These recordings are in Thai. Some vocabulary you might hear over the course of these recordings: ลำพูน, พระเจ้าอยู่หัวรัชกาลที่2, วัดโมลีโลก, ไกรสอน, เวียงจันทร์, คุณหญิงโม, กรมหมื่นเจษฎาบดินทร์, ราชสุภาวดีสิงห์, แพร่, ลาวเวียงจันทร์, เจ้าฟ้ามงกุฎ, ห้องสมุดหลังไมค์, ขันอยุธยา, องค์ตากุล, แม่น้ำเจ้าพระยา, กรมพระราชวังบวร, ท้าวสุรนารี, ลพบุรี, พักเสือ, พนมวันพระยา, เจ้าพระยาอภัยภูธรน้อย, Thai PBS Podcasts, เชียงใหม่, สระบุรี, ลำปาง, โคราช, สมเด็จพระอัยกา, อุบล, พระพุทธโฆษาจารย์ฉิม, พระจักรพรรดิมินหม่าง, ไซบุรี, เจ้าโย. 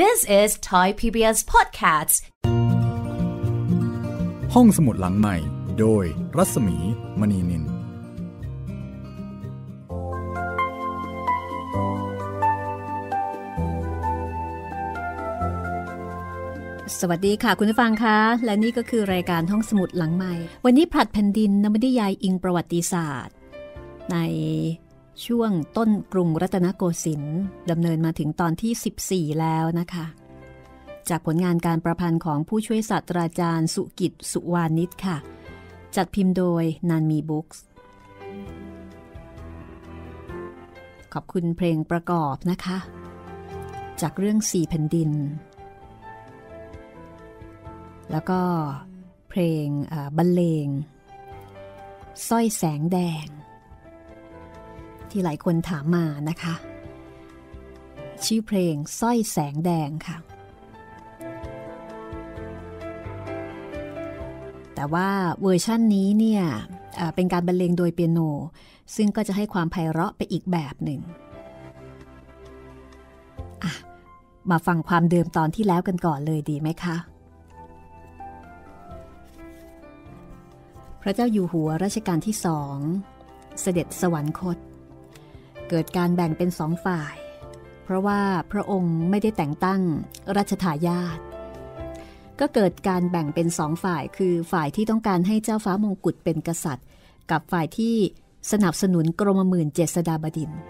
This is Thai PBS Podcasts ห้องสมุดหลังไมค์โดยรัศมี มณีนิลสวัสดีค่ะคุณผู้ฟังคะและนี่ก็คือรายการห้องสมุดหลังไมค์วันนี้ผลัดแผ่นดินนวนิยายอิงประวัติศาสตร์ในช่วงต้นกรุงรัตนโกสินทร์ดำเนินมาถึงตอนที่14แล้วนะคะจากผลงานการประพันธ์ของผู้ช่วยศาสตราจารย์สุกิจสุวานิชค่ะจัดพิมพ์โดยนันมีบุ๊กส์ขอบคุณเพลงประกอบนะคะจากเรื่อง4แผ่นดินแล้วก็เพลงบรรเลงสร้อยแสงแดงที่หลายคนถามมานะคะชื่อเพลงสร้อยแสงแดงค่ะแต่ว่าเวอร์ชั่นนี้เนี่ยเป็นการบรรเลงโดยเปียโนซึ่งก็จะให้ความไพเราะไปอีกแบบหนึ่งมาฟังความเดิมตอนที่แล้วกันก่อนเลยดีไหมคะพระเจ้าอยู่หัวรัชกาลที่2เสด็จสวรรคตเกิดการแบ่งเป็น2ฝ่ายเพราะว่าพระองค์ไม่ได้แต่งตั้งราชทายาทก็เกิดการแบ่งเป็น2ฝ่ายคือฝ่ายที่ต้องการให้เจ้าฟ้ามงกุฎเป็นกษัตริย์กับฝ่ายที่สนับสนุนกรมหมื่นเจษฎาบดินทร์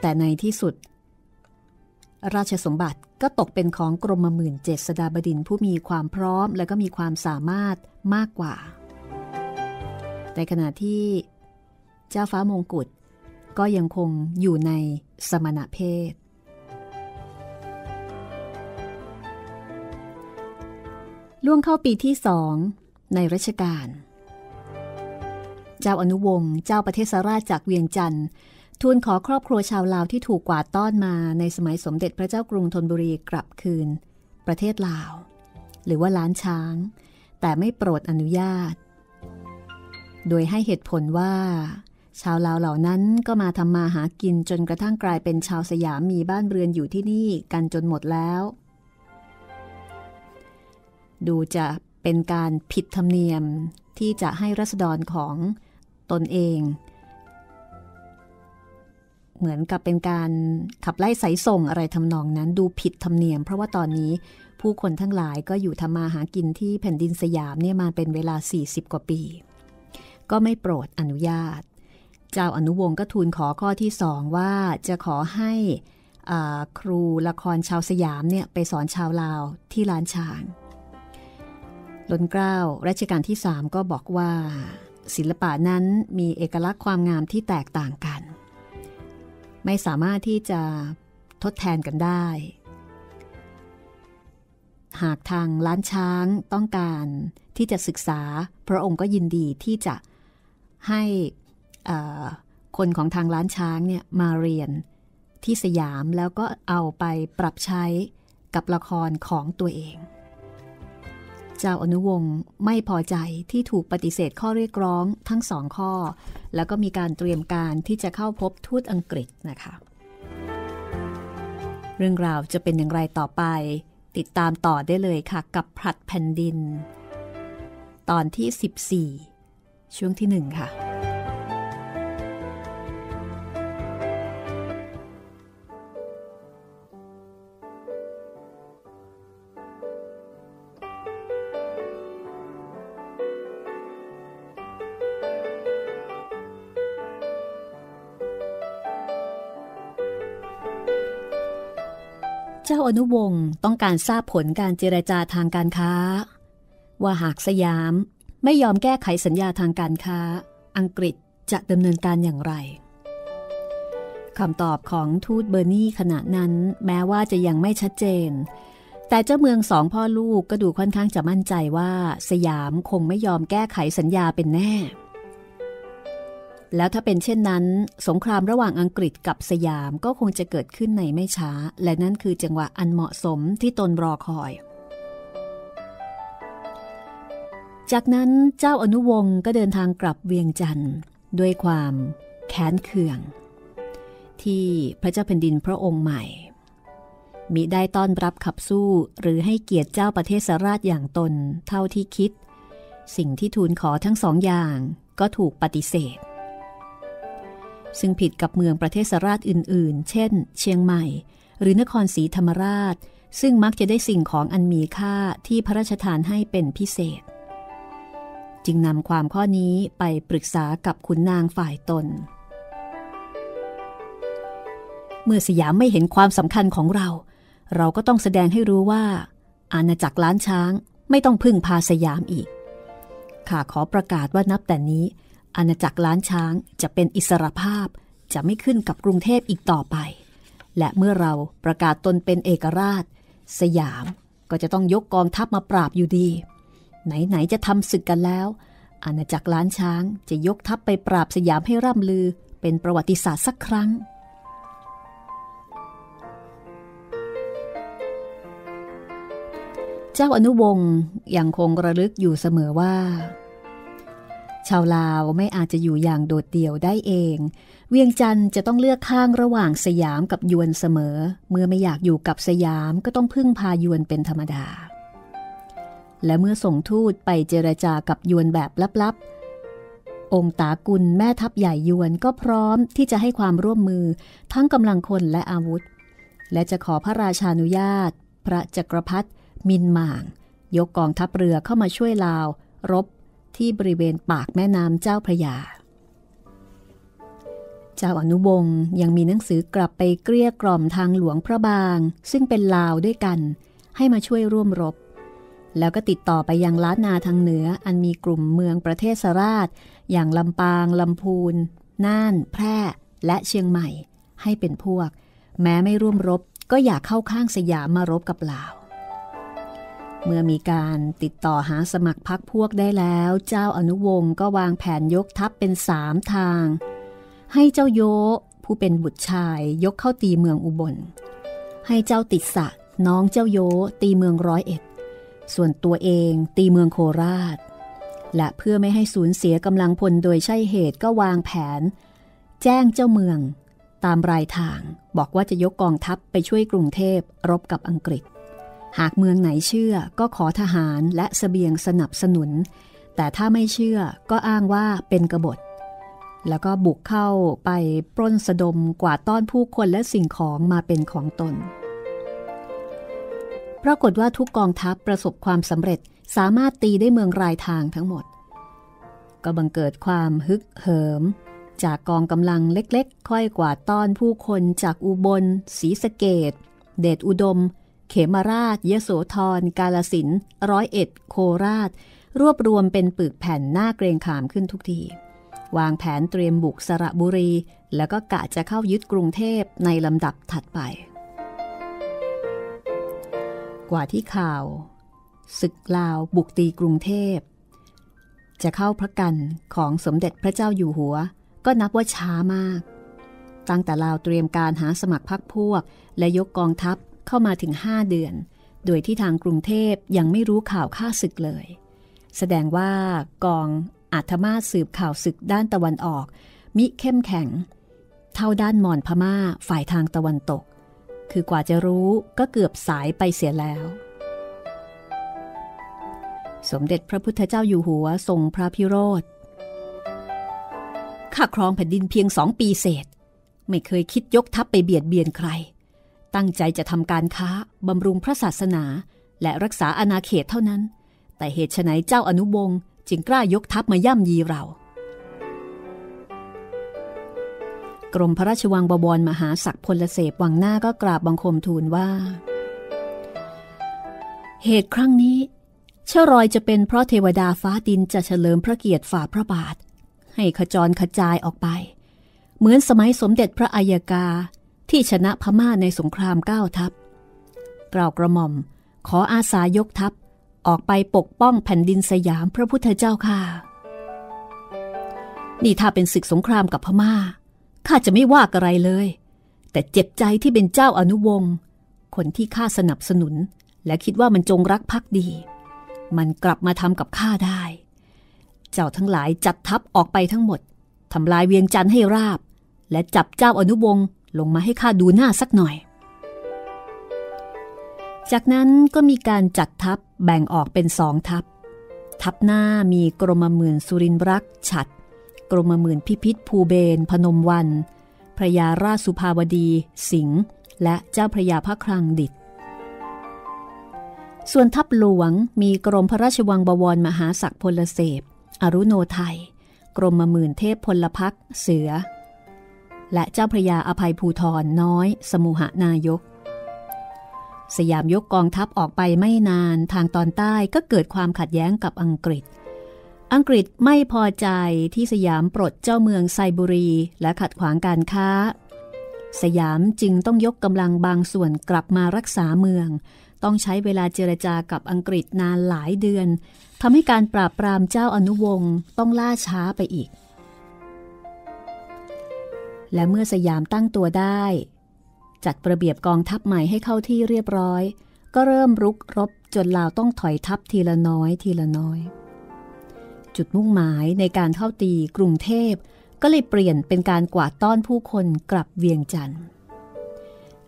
แต่ในที่สุดราชสมบัติก็ตกเป็นของกรมหมื่นเจษฎาบดินทร์ผู้มีความพร้อมและก็มีความสามารถมากกว่าในขณะที่เจ้าฟ้ามงกุฎก็ยังคงอยู่ในสมณเพศล่วงเข้าปีที่2ในรัชกาลเจ้าอนุวงศ์เจ้าประเทศราชจากเวียงจันทร์ทูลขอครอบครัวชาวลาวที่ถูกกวาดต้อนมาในสมัยสมเด็จพระเจ้ากรุงธนบุรีกลับคืนประเทศลาวหรือว่าล้านช้างแต่ไม่โปรดอนุญาตโดยให้เหตุผลว่าชาวลาวเหล่านั้นก็มาทำมาหากินจนกระทั่งกลายเป็นชาวสยามมีบ้านเรือนอยู่ที่นี่กันจนหมดแล้วดูจะเป็นการผิดธรรมเนียมที่จะให้ราษฎรของตนเองเหมือนกับเป็นการขับไล่สายส่งอะไรทำนองนั้นดูผิดธรรมเนียมเพราะว่าตอนนี้ผู้คนทั้งหลายก็อยู่ทำมาหากินที่แผ่นดินสยามเนี่ยมาเป็นเวลา40กว่าปีก็ไม่โปรดอนุญาตเจ้าอนุวงศ์ก็ทูลขอข้อที่2ว่าจะขอให้ครูละครชาวสยามเนี่ยไปสอนชาวลาวที่ล้านช้างล้นเกล้ารัชกาลที่3ก็บอกว่าศิลปะนั้นมีเอกลักษณ์ความงามที่แตกต่างกันไม่สามารถที่จะทดแทนกันได้หากทางล้านช้างต้องการที่จะศึกษาพระองค์ก็ยินดีที่จะให้คนของทางล้านช้างเนี่ยมาเรียนที่สยามแล้วก็เอาไปปรับใช้กับละครของตัวเองเจ้าอนุวงศ์ไม่พอใจที่ถูกปฏิเสธข้อเรียกร้องทั้ง2ข้อแล้วก็มีการเตรียมการที่จะเข้าพบทูตอังกฤษนะคะเรื่องราวจะเป็นอย่างไรต่อไปติดตามต่อได้เลยค่ะกับผลัดแผ่นดินตอนที่14ช่วงที่1ค่ะเจ้าอนุวงศ์ต้องการทราบผลการเจรจาทางการค้าว่าหากสยามไม่ยอมแก้ไขสัญญาทางการค้าอังกฤษจะดำเนินการอย่างไรคำตอบของทูตเบอร์นี่ขณะนั้นแม้ว่าจะยังไม่ชัดเจนแต่เจ้าเมืองสองพ่อลูกก็ดูค่อนข้างจะมั่นใจว่าสยามคงไม่ยอมแก้ไขสัญญาเป็นแน่แล้วถ้าเป็นเช่นนั้นสงครามระหว่างอังกฤษกับสยามก็คงจะเกิดขึ้นในไม่ช้าและนั่นคือจังหวะอันเหมาะสมที่ตนรอคอยจากนั้นเจ้าอนุวงศ์ก็เดินทางกลับเวียงจันทร์ด้วยความแค้นเคืองที่พระเจ้าแผ่นดินพระองค์ใหม่ มิได้ต้อนรับขับสู้หรือให้เกียรติเจ้าประเทศราชอย่างตนเท่าที่คิดสิ่งที่ทูลขอทั้งสองอย่างก็ถูกปฏิเสธซึ่งผิดกับเมืองประเทศราชอื่นๆเช่นเชียงใหม่หรือนครศรีธรรมราชซึ่งมักจะได้สิ่งของอันมีค่าที่พระราชทานให้เป็นพิเศษจึงนำความข้อนี้ไปปรึกษากับขุนนางฝ่ายตนเมื่อสยามไม่เห็นความสำคัญของเราเราก็ต้องแสดงให้รู้ว่าอาณาจักรล้านช้างไม่ต้องพึ่งพาสยามอีกข้าขอประกาศว่านับแต่นี้อาณาจักรล้านช้างจะเป็นอิสรภาพจะไม่ขึ้นกับกรุงเทพอีกต่อไปและเมื่อเราประกาศตนเป็นเอกราชสยามก็จะต้องยกกองทัพมาปราบอยู่ดีไหนๆจะทำศึกกันแล้วอาณาจักรล้านช้างจะยกทัพไปปราบสยามให้ร่ำลือเป็นประวัติศาสตร์สักครั้งเจ้าอนุวงศ์ยังคงระลึกอยู่เสมอว่าชาวลาวไม่อาจจะอยู่อย่างโดดเดี่ยวได้เองเวียงจันทร์จะต้องเลือกข้างระหว่างสยามกับยวนเสมอเมื่อไม่อยากอยู่กับสยามก็ต้องพึ่งพายวนเป็นธรรมดาและเมื่อส่งทูตไปเจรจากับยวนแบบลับๆองค์ตากุลแม่ทัพใหญ่ยวนก็พร้อมที่จะให้ความร่วมมือทั้งกำลังคนและอาวุธและจะขอพระราชานุญาตพระจักรพรรดิมินหม่างยกกองทัพเรือเข้ามาช่วยลาวรบที่บริเวณปากแม่น้ำเจ้าพระยาเจ้าอนุวงศ์ยังมีหนังสือกลับไปเกลี้ยกล่อมทางหลวงพระบางซึ่งเป็นลาวด้วยกันให้มาช่วยร่วมรบแล้วก็ติดต่อไปยังล้านนาทางเหนืออันมีกลุ่มเมืองประเทศราชอย่างลำปางลำพูนน่านแพร่และเชียงใหม่ให้เป็นพวกแม้ไม่ร่วมรบก็อยากเข้าข้างสยามมารบกับลาวเมื่อมีการติดต่อหาสมัครพรรคพวกได้แล้วเจ้าอนุวงศ์ก็วางแผนยกทัพเป็น3ทางให้เจ้าโยผู้เป็นบุตรชายยกเข้าตีเมืองอุบลให้เจ้าติสสะน้องเจ้าโยตีเมืองร้อยเอ็ดส่วนตัวเองตีเมืองโคราชและเพื่อไม่ให้สูญเสียกำลังพลโดยใช่เหตุก็วางแผนแจ้งเจ้าเมืองตามรายทางบอกว่าจะยกกองทัพไปช่วยกรุงเทพรบกับอังกฤษหากเมืองไหนเชื่อก็ขอทหารและเสบียงสนับสนุนแต่ถ้าไม่เชื่อก็อ้างว่าเป็นกบฏแล้วก็บุกเข้าไปปล้นสะดมกวาดต้อนผู้คนและสิ่งของมาเป็นของตนปรากฏว่าทุกกองทัพประสบความสำเร็จสามารถตีได้เมืองรายทางทั้งหมดก็บังเกิดความฮึกเหิมจากกองกำลังเล็กๆค่อยกวาดต้อนผู้คนจากอุบลศรีสะเกษเดชอุดมเขมราชยโสธรกาฬสินธุ์ร้อยเอ็ดโคราชรวบรวมเป็นปึกแผ่นหน้าเกรงขามขึ้นทุกทีวางแผนเตรียมบุกสระบุรีแล้วก็กะจะเข้ายึดกรุงเทพในลำดับถัดไปกว่าที่ข่าวศึกลาวบุกตีกรุงเทพจะเข้าพระกันของสมเด็จพระเจ้าอยู่หัวก็นับว่าช้ามากตั้งแต่ลาวเตรียมการหาสมัครพรรคพวกและยกกองทัพเข้ามาถึง5 เดือนโดยที่ทางกรุงเทพยังไม่รู้ข่าวข้าศึกเลยแสดงว่ากองอัธมาศสืบข่าวศึกด้านตะวันออกมิเข้มแข็งเท่าด้านมอญพม่าฝ่ายทางตะวันตกคือกว่าจะรู้ก็เกือบสายไปเสียแล้วสมเด็จพระพุทธเจ้าอยู่หัวทรงพระพิโรธข้าครองแผ่นดินเพียง2 ปีเศษไม่เคยคิดยกทัพไปเบียดเบียนใครตั้งใจจะทำการค้าบำรุงพระศาสนาและรักษาอาณาเขตเท่านั้นแต่เหตุไฉนเจ้าอนุวงศ์จึงกล้ายกทัพมาย่ำยีเรากรมพระราชวังบวรมหาศักดิ์พลเสพวังหน้าก็กราบบังคมทูลว่าเหตุครั้งนี้เชื่อรอยจะเป็นเพราะเทวดาฟ้าดินจะเฉลิมพระเกียรติฝ่าพระบาทให้ขจรขจายออกไปเหมือนสมัยสมเด็จพระอัยกาที่ชนะพม่าในสงคราม9 ทัพกล่าวกระหม่อมขออาสายกทัพออกไปปกป้องแผ่นดินสยามพระพุทธเจ้าค่ะนี่ถ้าเป็นศึกสงครามกับพม่าข้าจะไม่ว่าอะไรเลยแต่เจ็บใจที่เป็นเจ้าอนุวงศ์คนที่ข้าสนับสนุนและคิดว่ามันจงรักภักดีมันกลับมาทำกับข้าได้เจ้าทั้งหลายจัดทัพออกไปทั้งหมดทำลายเวียงจันทร์ให้ราบและจับเจ้าอนุวงศ์ลงมาให้ข้าดูหน้าสักหน่อย จากนั้นก็มีการจัดทัพแบ่งออกเป็นสองทัพทัพหน้ามีกรมหมื่นสุรินทรักษ์ฉัตรกรมหมื่นพิพิธภูเบนพนมวันพระยาราชสุภาวดีสิงห์และเจ้าพระยาพระคลังดิษฐ์ส่วนทัพหลวงมีกรมพระราชวังบวรมหาศักดิ์พลเสพอรุโนไทยกรมหมื่นเทพพลพักเสือและเจ้าพระยาอภัยภูธรน้อยสมุหนายกสยามยกกองทัพออกไปไม่นานทางตอนใต้ก็เกิดความขัดแย้งกับอังกฤษอังกฤษไม่พอใจที่สยามปลดเจ้าเมืองไซบุรีและขัดขวางการค้าสยามจึงต้องยกกำลังบางส่วนกลับมารักษาเมืองต้องใช้เวลาเจรจากับอังกฤษนานหลายเดือนทำให้การปราบปรามเจ้าอนุวงศ์ต้องล่าช้าไปอีกและเมื่อสยามตั้งตัวได้จัดระเบียบกองทัพใหม่ให้เข้าที่เรียบร้อยก็เริ่มรุกรบจนลาวต้องถอยทัพทีละน้อยทีละน้อยจุดมุ่งหมายในการเข้าตีกรุงเทพก็เลยเปลี่ยนเป็นการกวาดต้อนผู้คนกลับเวียงจันทร์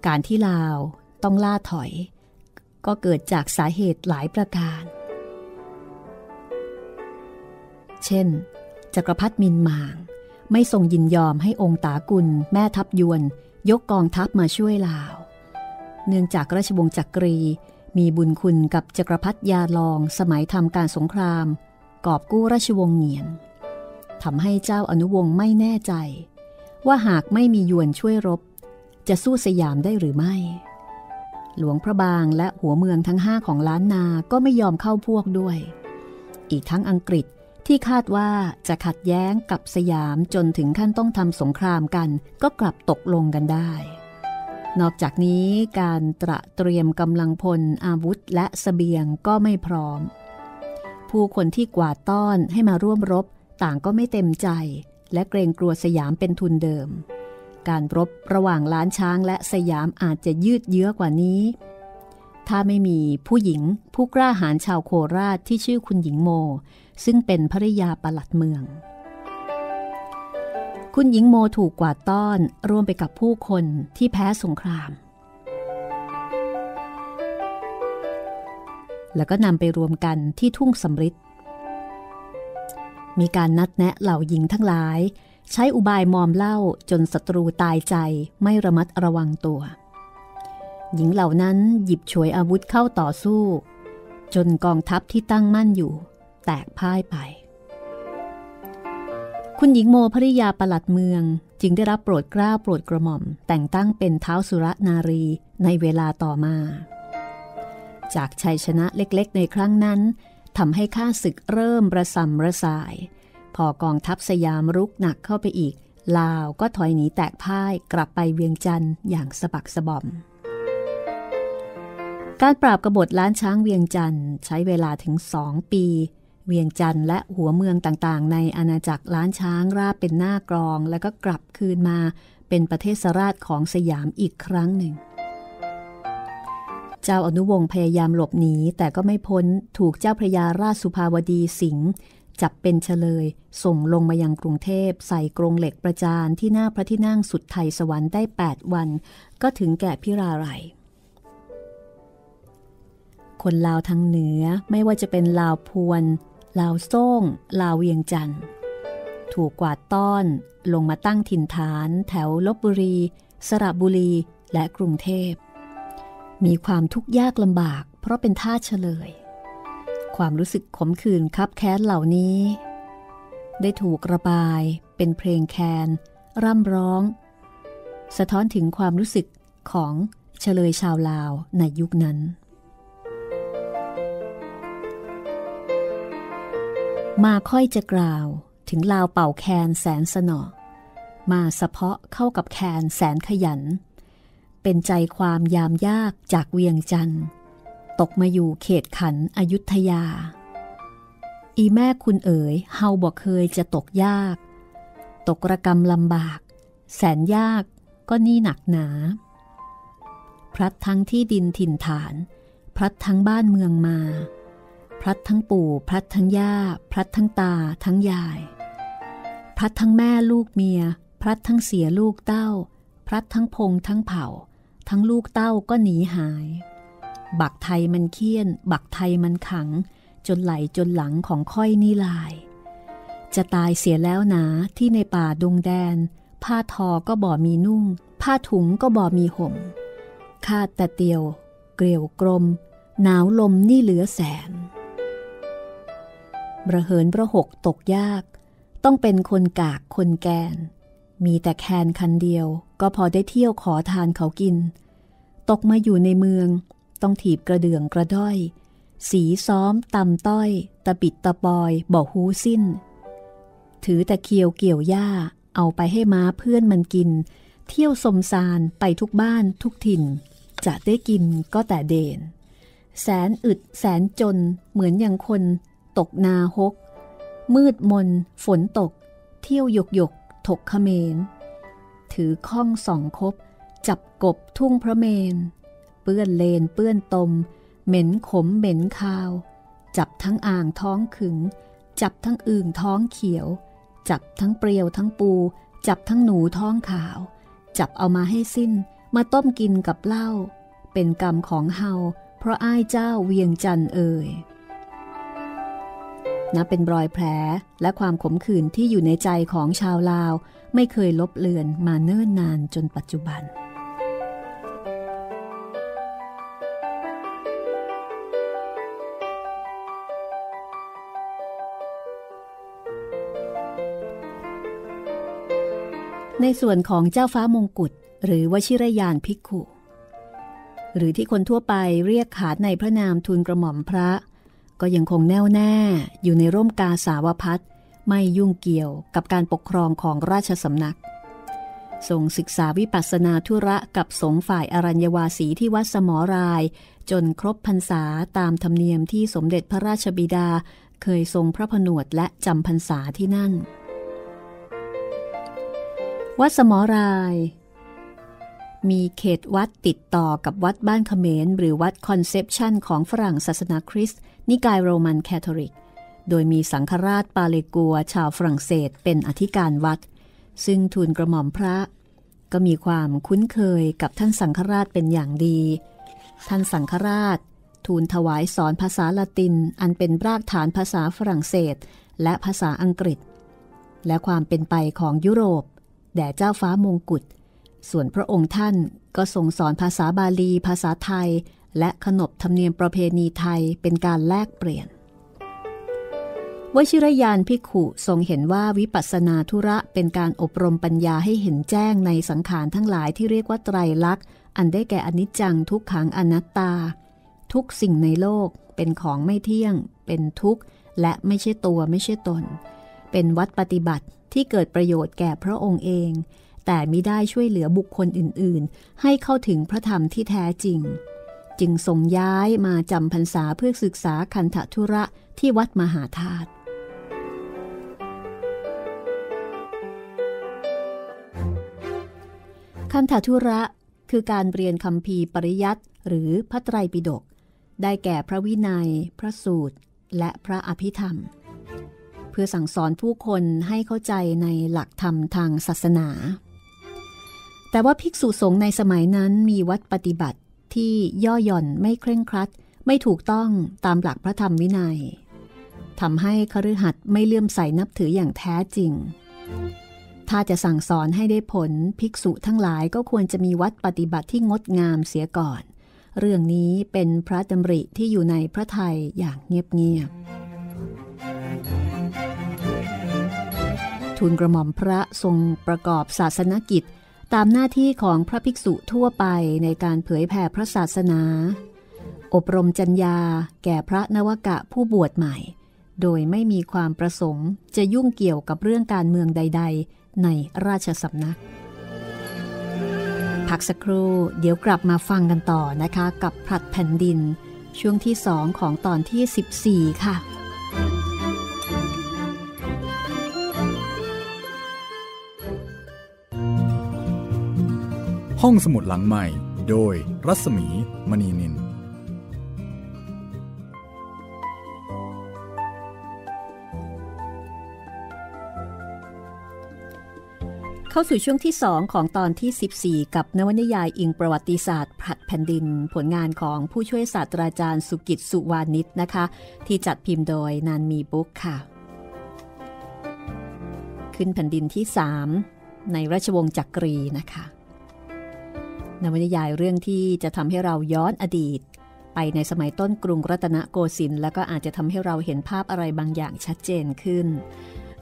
การที่ลาวต้องล่าถอยก็เกิดจากสาเหตุหลายประการเช่นจักรพรรดิมินหม่างไม่ทรงยินยอมให้องค์ตากุลแม่ทัพยวนยกกองทัพมาช่วยลาวเนื่องจากราชวงศ์จักรีมีบุญคุณกับจักรพรรดิยาลองสมัยทำการสงครามกอบกู้ราชวงศ์เหงียนทำให้เจ้าอนุวงศ์ไม่แน่ใจว่าหากไม่มียวนช่วยรบจะสู้สยามได้หรือไม่หลวงพระบางและหัวเมืองทั้งห้าของล้านนาก็ไม่ยอมเข้าพวกด้วยอีกทั้งอังกฤษที่คาดว่าจะขัดแย้งกับสยามจนถึงขั้นต้องทำสงครามกันก็กลับตกลงกันได้นอกจากนี้การตระเตรียมกำลังพลอาวุธและเสบียงก็ไม่พร้อมผู้คนที่กวาดต้อนให้มาร่วมรบต่างก็ไม่เต็มใจและเกรงกลัวสยามเป็นทุนเดิมการรบระหว่างล้านช้างและสยามอาจจะยืดเยื้อกว่านี้ถ้าไม่มีผู้หญิงผู้กล้าหาญชาวโคราชที่ชื่อคุณหญิงโมซึ่งเป็นภริยาปลัดเมืองคุณหญิงโมถูกกวาดต้อนร่วมไปกับผู้คนที่แพ้สงครามแล้วก็นำไปรวมกันที่ทุ่งสำริดมีการนัดแนะเหล่าหญิงทั้งหลายใช้อุบายมอมเหล้าจนศัตรูตายใจไม่ระมัดระวังตัวหญิงเหล่านั้นหยิบฉวยอาวุธเข้าต่อสู้จนกองทัพที่ตั้งมั่นอยู่แตกพ่ายไปคุณหญิงโมภริยาปลัดเมืองจึงได้รับโปรดเกล้าโปรดกระหม่อมแต่งตั้งเป็นท้าวสุรนารีในเวลาต่อมาจากชัยชนะเล็กๆในครั้งนั้นทำให้ข้าศึกเริ่มระสำระสายพอกองทัพสยามรุกหนักเข้าไปอีกลาวก็ถอยหนีแตกพ่ายกลับไปเวียงจันทร์อย่างสะบักสะบอมการปราบกบฏล้านช้างเวียงจันทร์ใช้เวลาถึง2 ปีเวียงจันทร์และหัวเมืองต่างๆในอาณาจักรล้านช้างราบเป็นหน้ากรองแล้วก็กลับคืนมาเป็นประเทศราชของสยามอีกครั้งหนึ่งเจ้าอนุวงศ์พยายามหลบหนีแต่ก็ไม่พ้นถูกเจ้าพระยาราชสุภาวดีสิงห์จับเป็นเฉลยส่งลงมายังกรุงเทพใส่กรงเหล็กประจานที่หน้าพระที่นั่งสุดไทยสวรรค์ได้8 วันก็ถึงแก่พิราลัยคนลาวทางเหนือไม่ว่าจะเป็นลาวพวนลาวซ่งลาวเวียงจันทร์ถูกกวาดต้อนลงมาตั้งถิ่นฐานแถวลพบุรีสระบุรีและกรุงเทพมีความทุกข์ยากลำบากเพราะเป็นทาสเฉลยความรู้สึกขมขื่นคับแค้นเหล่านี้ได้ถูกระบายเป็นเพลงแคนร่ำร้องสะท้อนถึงความรู้สึกของเฉลยชาวลาวในยุคนั้นมาค่อยจะกล่าวถึงลาวเป่าแคนแสนสนอมาสะเพาะเข้ากับแคนแสนขยันเป็นใจความยามยากจากเวียงจันทร์ตกมาอยู่เขตขันอยุธยาอีแม่คุณเอ๋ยเฮาบอกเคยจะตกยากตกระกรรมลำบากแสนยากก็นี่หนักหนาพลัดทั้งที่ดินถิ่นฐานพลัดทั้งบ้านเมืองมาพลัดทั้งปู่พลัดทั้งย่าพลัดทั้งตาทั้งยายพลัดทั้งแม่ลูกเมียพลัดทั้งเสียลูกเต้าพลัดทั้งพงทั้งเผ่าทั้งลูกเต้าก็หนีหาย บักไทยมันเคี่ยนบักไทยมันขังจนไหลจนหลังของค่อยนี่ลายจะตายเสียแล้วหนาที่ในป่าดงแดนผ้าทอก็บ่มีนุ่งผ้าถุงก็บ่มีห่มคาดแต่เตียวเกลียวกลมหนาวลมนี่เหลือแสนระเหินระหกตกยากต้องเป็นคนกากคนแกนมีแต่แคนคันเดียวก็พอได้เที่ยวขอทานเขากินตกมาอยู่ในเมืองต้องถีบกระเดื่องกระด้อยสีซ้อมตำต้อยตะปิดตะปอยบ่หูสิ้นถือแต่เคียวเกี่ยวหญ้าเอาไปให้ม้าเพื่อนมันกินเที่ยวสมสารไปทุกบ้านทุกถิ่นจะได้กินก็แต่เดนแสนอึดแสนจนเหมือนอย่างคนตกนาฮกมืดมนฝนตกเที่ยวหยกหยกถกเขมรถือข้องสองคบจับกบทุ่งพระเมนเปื้อนเลนเปื้อนตมเหม็นขมเหม็นคาวจับทั้งอ่างท้องขึงจับทั้งอึ่งท้องเขียวจับทั้งเปรียวทั้งปูจับทั้งหนูท้องขาวจับเอามาให้สิ้นมาต้มกินกับเหล้าเป็นกรรมของเฮาเพราะอ้ายเจ้าเวียงจันเอ่ยนับเป็นรอยแผลและความขมขื่นที่อยู่ในใจของชาวลาวไม่เคยลบเลือนมาเนิ่นนานจนปัจจุบันในส่วนของเจ้าฟ้ามงกุฎหรือวชิรยานภิกขุหรือที่คนทั่วไปเรียกขานในพระนามทูลกระหม่อมพระก็ยังคงแน่วแน่อยู่ในร่มกาสาวพัสต์ไม่ยุ่งเกี่ยวกับการปกครองของราชสำนักทรงศึกษาวิปัสสนาธุระกับสงฆ์ฝ่ายอรัญญวาสีที่วัดสมรายจนครบพรรษาตามธรรมเนียมที่สมเด็จพระราชบิดาเคยทรงพระผนวดและจำพรรษาที่นั่นวัดสมรายมีเขตวัดติดต่อกับวัดบ้านเขมรหรือวัดคอนเซปชันของฝรั่งศาสนาคริสต์นิกายโรมันแคทอลิกโดยมีสังฆราชปาเลกัวชาวฝรั่งเศสเป็นอธิการวัดซึ่งทูลกระหม่อมพระก็มีความคุ้นเคยกับท่านสังฆราชเป็นอย่างดีท่านสังฆราชทูลถวายสอนภาษาละตินอันเป็นรากฐานภาษาฝรั่งเศสและภาษาอังกฤษและความเป็นไปของยุโรปแด่เจ้าฟ้ามงกุฎส่วนพระองค์ท่านก็ทรงสอนภาษาบาลีภาษาไทยและขนบธรรมเนียมประเพณีไทยเป็นการแลกเปลี่ยนวชิรยานภิกขุทรงเห็นว่าวิปัสสนาธุระเป็นการอบรมปัญญาให้เห็นแจ้งในสังขารทั้งหลายที่เรียกว่าไตรลักษณ์อันได้แก่อนิจจังทุกขังอนัตตาทุกสิ่งในโลกเป็นของไม่เที่ยงเป็นทุกข์และไม่ใช่ตัวไม่ใช่ตนเป็นวัดปฏิบัติที่เกิดประโยชน์แก่พระองค์เองแต่มิได้ช่วยเหลือบุคคลอื่นๆให้เข้าถึงพระธรรมที่แท้จริงจึงทรงย้ายมาจำพรรษาเพื่อศึกษาคันธธุระที่วัดมหาธาตุคันธธุระคือการเรียนคัมภีร์ปริยัติหรือพระไตรปิฎกได้แก่พระวินัยพระสูตรและพระอภิธรรมเพื่อสั่งสอนผู้คนให้เข้าใจในหลักธรรมทางศาสนาแต่ว่าภิกษุสงฆ์ในสมัยนั้นมีวัดปฏิบัติที่ย่อหย่อนไม่เคร่งครัดไม่ถูกต้องตามหลักพระธรรมวินัยทำให้คฤหัสถ์ไม่เลื่อมใสนับถืออย่างแท้จริงถ้าจะสั่งสอนให้ได้ผลภิกษุทั้งหลายก็ควรจะมีวัดปฏิบัติที่งดงามเสียก่อนเรื่องนี้เป็นพระดำริที่อยู่ในพระทัยอย่างเงียบๆทูลกระหม่อมพระทรงประกอบศาสนกิจตามหน้าที่ของพระภิกษุทั่วไปในการเผยแผ่พระศาสนาอบรมจัญญาแก่พระนวกะผู้บวชใหม่โดยไม่มีความประสงค์จะยุ่งเกี่ยวกับเรื่องการเมืองใดๆในราชสำนักพักสักครู่เดี๋ยวกลับมาฟังกันต่อนะคะกับผลัดแผ่นดินช่วงที่2ของตอนที่14ค่ะห้องสมุดหลังไมค์โดยรัศมี มณีนิล เข้าสู่ช่วงที่2ของตอนที่14กับนวนิยายอิงประวัติศาสตร์ผลัดแผ่นดินผลงานของผู้ช่วยศาสตราจารย์สุกิจสุวานิชนะคะที่จัดพิมพ์โดยนันมีบุ๊กค่ะขึ้นแผ่นดินที่3ในราชวงศ์จักรีนะคะนวนิยายเรื่องที่จะทำให้เราย้อนอดีตไปในสมัยต้นกรุงรัตนโกสินทร์แล้วก็อาจจะทำให้เราเห็นภาพอะไรบางอย่างชัดเจนขึ้น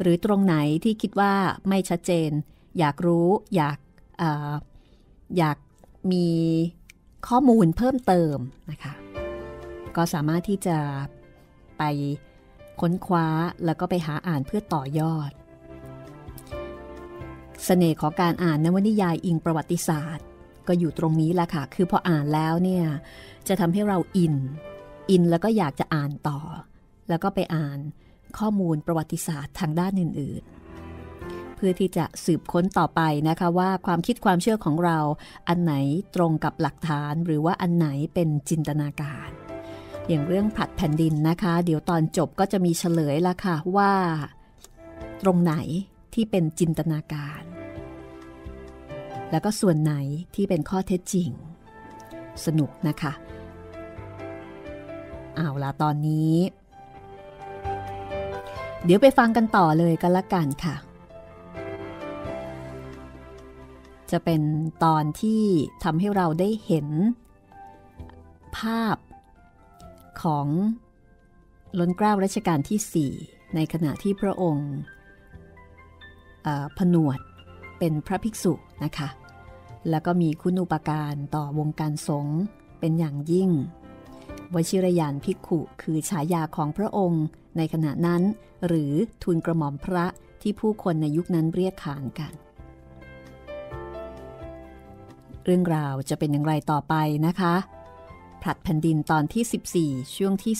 หรือตรงไหนที่คิดว่าไม่ชัดเจนอยากรู้อยากมีข้อมูลเพิ่มเติมนะคะก็สามารถที่จะไปค้นคว้าแล้วก็ไปหาอ่านเพื่อต่อยอดเสน่ห์ของการอ่านนวนิยายอิงประวัติศาสตร์ก็อยู่ตรงนี้แหละค่ะคือพออ่านแล้วเนี่ยจะทำให้เราอินแล้วก็อยากจะอ่านต่อแล้วก็ไปอ่านข้อมูลประวัติศาสตร์ทางด้านอื่นๆเพื่อที่จะสืบค้นต่อไปนะคะว่าความคิดความเชื่อของเราอันไหนตรงกับหลักฐานหรือว่าอันไหนเป็นจินตนาการอย่างเรื่องผลัดแผ่นดินนะคะเดี๋ยวตอนจบก็จะมีเฉลยละค่ะว่าตรงไหนที่เป็นจินตนาการแล้วก็ส่วนไหนที่เป็นข้อเท็จจริงสนุกนะคะเอาล่ะตอนนี้เดี๋ยวไปฟังกันต่อเลยก็แล้วกันค่ะจะเป็นตอนที่ทำให้เราได้เห็นภาพของล้นเกล้ารัชกาลที่4ในขณะที่พระองค์ผนวดเป็นพระภิกษุนะคะแล้วก็มีคุณูปการต่อวงการสงฆ์เป็นอย่างยิ่งวชิรยานภิกขุคือฉายาของพระองค์ในขณะนั้นหรือทูลกระหม่อมพระที่ผู้คนในยุคนั้นเรียกขานกันเรื่องราวจะเป็นอย่างไรต่อไปนะคะผลัดแผ่นดินตอนที่14ช่วงที่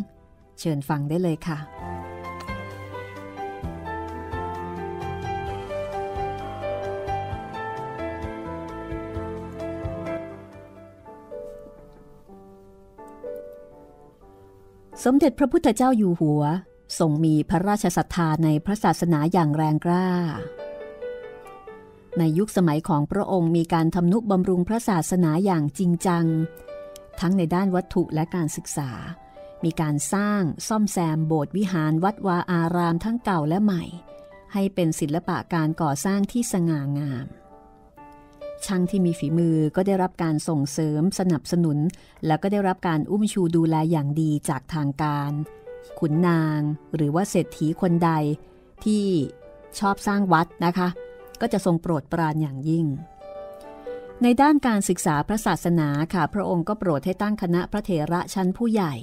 2เชิญฟังได้เลยค่ะสมเด็จพระพุทธเจ้าอยู่หัวทรงมีพระราชศรัทธาในพระศาสนาอย่างแรงกล้าในยุคสมัยของพระองค์มีการทำนุบำรุงพระศาสนาอย่างจริงจังทั้งในด้านวัตถุและการศึกษามีการสร้างซ่อมแซมโบสถ์วิหารวัดวาอารามทั้งเก่าและใหม่ให้เป็นศิลปะการก่อสร้างที่สง่างามช่างที่มีฝีมือก็ได้รับการส่งเสริมสนับสนุนแล้วก็ได้รับการอุ้มชูดูแลอย่างดีจากทางการขุนนางหรือว่าเศรษฐีคนใดที่ชอบสร้างวัดนะคะก็จะทรงโปรดปรานอย่างยิ่งในด้านการศึกษาพระศาสนาค่ะพระองค์ก็โปรดให้ตั้งคณะพระเถระชั้นผู้ใหญ่